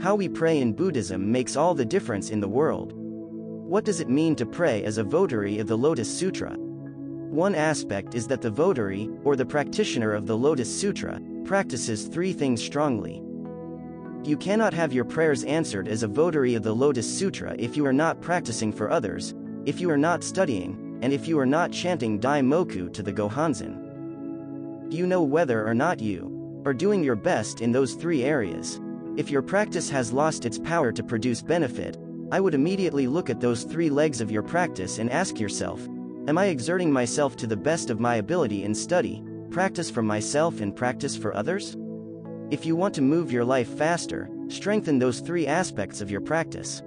How we pray in Buddhism makes all the difference in the world. What does it mean to pray as a votary of the Lotus Sutra? One aspect is that the votary, or the practitioner of the Lotus Sutra, practices three things strongly. You cannot have your prayers answered as a votary of the Lotus Sutra if you are not practicing for others, if you are not studying, and if you are not chanting Daimoku to the Gohonzon. You know whether or not you are doing your best in those three areas. If your practice has lost its power to produce benefit, I would immediately look at those three legs of your practice and ask yourself, am I exerting myself to the best of my ability in study, practice for myself and practice for others? If you want to move your life faster, strengthen those three aspects of your practice.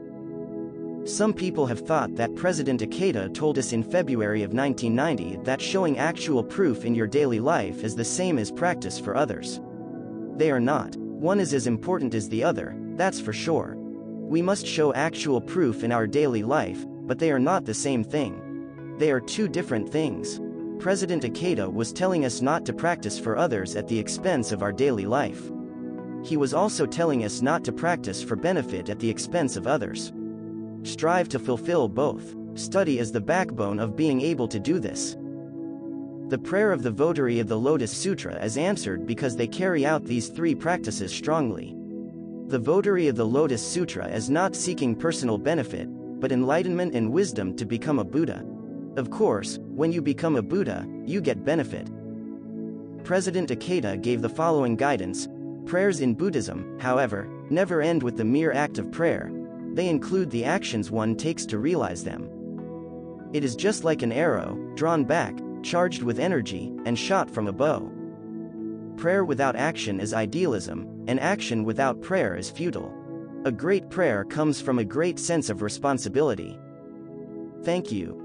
Some people have thought that President Ikeda told us in February of 1990 that showing actual proof in your daily life is the same as practice for others. They are not. One is as important as the other, that's for sure. We must show actual proof in our daily life, but they are not the same thing. They are two different things. President Ikeda was telling us not to practice for others at the expense of our daily life. He was also telling us not to practice for benefit at the expense of others. Strive to fulfill both. Study is the backbone of being able to do this. The prayer of the votary of the Lotus Sutra is answered because they carry out these three practices strongly. The votary of the Lotus Sutra is not seeking personal benefit, but enlightenment and wisdom to become a Buddha. Of course, when you become a Buddha, you get benefit. President Ikeda gave the following guidance. Prayers in Buddhism, however, never end with the mere act of prayer. They include the actions one takes to realize them. It is just like an arrow, drawn back, charged with energy, and shot from a bow. Prayer without action is idealism, and action without prayer is futile. A great prayer comes from a great sense of responsibility. Thank you.